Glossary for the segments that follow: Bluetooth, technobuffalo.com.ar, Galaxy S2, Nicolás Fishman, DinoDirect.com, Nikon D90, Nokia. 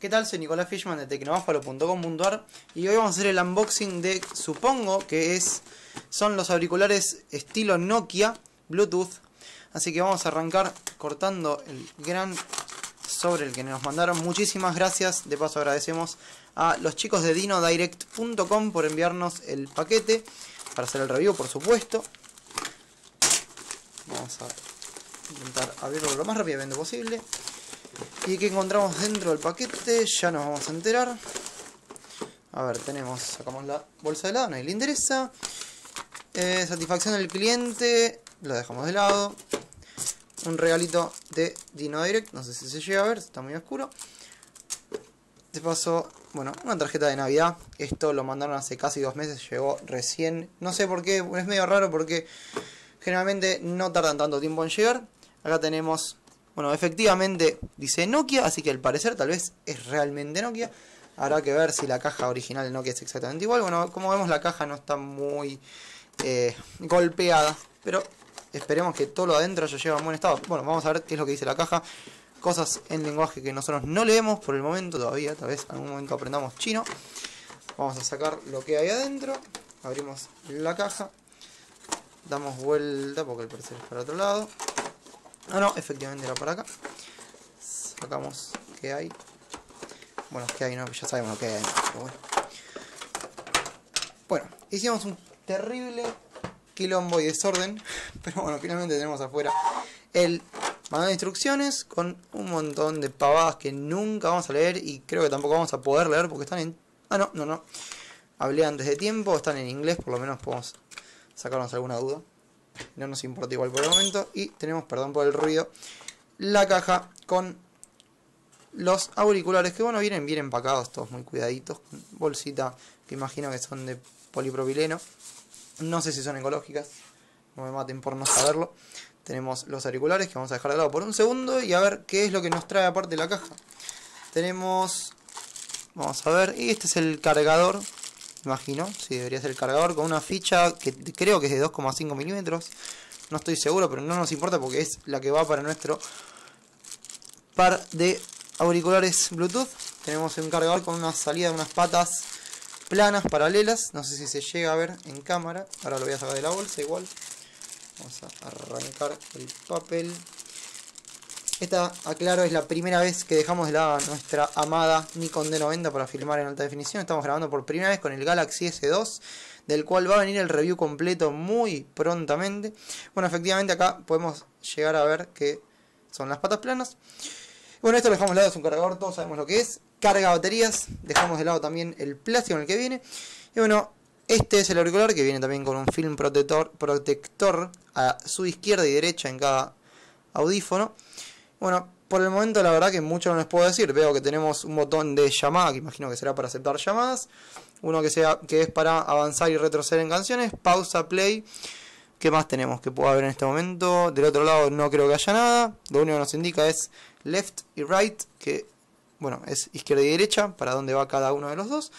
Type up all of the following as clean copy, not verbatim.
¿Qué tal? Soy Nicolás Fishman de technobuffalo.com.ar y hoy vamos a hacer el unboxing de, supongo que son los auriculares estilo Nokia Bluetooth. Así que vamos a arrancar cortando el gran sobre el que nos mandaron. Muchísimas gracias, de paso agradecemos a los chicos de DinoDirect.com por enviarnos el paquete para hacer el review, por supuesto. Vamos a intentar abrirlo lo más rápidamente posible. ¿Y qué encontramos dentro del paquete? Ya nos vamos a enterar. A ver, sacamos la bolsa de lado, nadie le interesa. Satisfacción del cliente, lo dejamos de lado. Un regalito de DinoDirect, no sé si se llega a ver, está muy oscuro. De paso, bueno, una tarjeta de Navidad. Esto lo mandaron hace casi 2 meses, llegó recién. No sé por qué, es medio raro porque generalmente no tardan tanto tiempo en llegar. Acá tenemos... Bueno, efectivamente dice Nokia, así que al parecer tal vez es realmente Nokia. Habrá que ver si la caja original de Nokia es exactamente igual. Bueno, como vemos la caja no está muy golpeada, pero esperemos que todo lo adentro ya lleve en buen estado. Bueno, vamos a ver qué es lo que dice la caja. Cosas en lenguaje que nosotros no leemos por el momento todavía, tal vez en algún momento aprendamos chino. Vamos a sacar lo que hay adentro, abrimos la caja, damos vuelta porque al parecer es para otro lado. Ah, no, efectivamente era para acá. Sacamos qué hay. Bueno, qué hay, no, ya sabemos lo que hay adentro, pero bueno. Bueno, hicimos un terrible quilombo y desorden, pero bueno, finalmente tenemos afuera el manual de instrucciones con un montón de pavadas que nunca vamos a leer y creo que tampoco vamos a poder leer porque están en... Ah, no. Hablé antes de tiempo, están en inglés, por lo menos podemos sacarnos alguna duda. No nos importa igual por el momento. Y tenemos, perdón por el ruido, la caja con los auriculares. Que bueno, vienen bien empacados, todos muy cuidaditos. Bolsita que imagino que son de polipropileno. No sé si son ecológicas. No me maten por no saberlo. Tenemos los auriculares que vamos a dejar de lado por un segundo. Y a ver qué es lo que nos trae aparte la caja. Tenemos... Vamos a ver. Y este es el cargador. Imagino, sí, debería ser el cargador con una ficha que creo que es de 2,5 milímetros. No estoy seguro, pero no nos importa porque es la que va para nuestro par de auriculares Bluetooth. Tenemos un cargador con una salida de unas patas planas, paralelas. No sé si se llega a ver en cámara. Ahora lo voy a sacar de la bolsa igual. Vamos a arrancar el papel. Esta, aclaro, es la primera vez que dejamos de lado nuestra amada Nikon D90 para filmar en alta definición. Estamos grabando por primera vez con el Galaxy S2, del cual va a venir el review completo muy prontamente. Bueno, efectivamente acá podemos llegar a ver que son las patas planas. Bueno, esto lo dejamos de lado, es un cargador, todos sabemos lo que es. Carga baterías, dejamos de lado también el plástico en el que viene. Y bueno, este es el auricular que viene también con un film protector a su izquierda y derecha en cada audífono. Bueno, por el momento la verdad que mucho no les puedo decir. Veo que tenemos un botón de llamada, que imagino que será para aceptar llamadas. Uno que es para avanzar y retroceder en canciones. Pausa, play. ¿Qué más tenemos que pueda haber en este momento? Del otro lado no creo que haya nada. Lo único que nos indica es left y right, que bueno, es izquierda y derecha, para dónde va cada uno de los dos.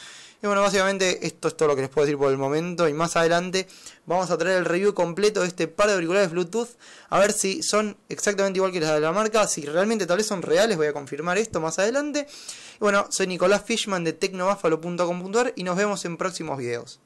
Y bueno, básicamente esto es todo lo que les puedo decir por el momento. Y más adelante vamos a traer el review completo de este par de auriculares Bluetooth. A ver si son exactamente igual que las de la marca. Si realmente tal vez son reales, voy a confirmar esto más adelante. Y bueno, soy Nicolás Fishman de technobuffalo.com.ar y nos vemos en próximos videos.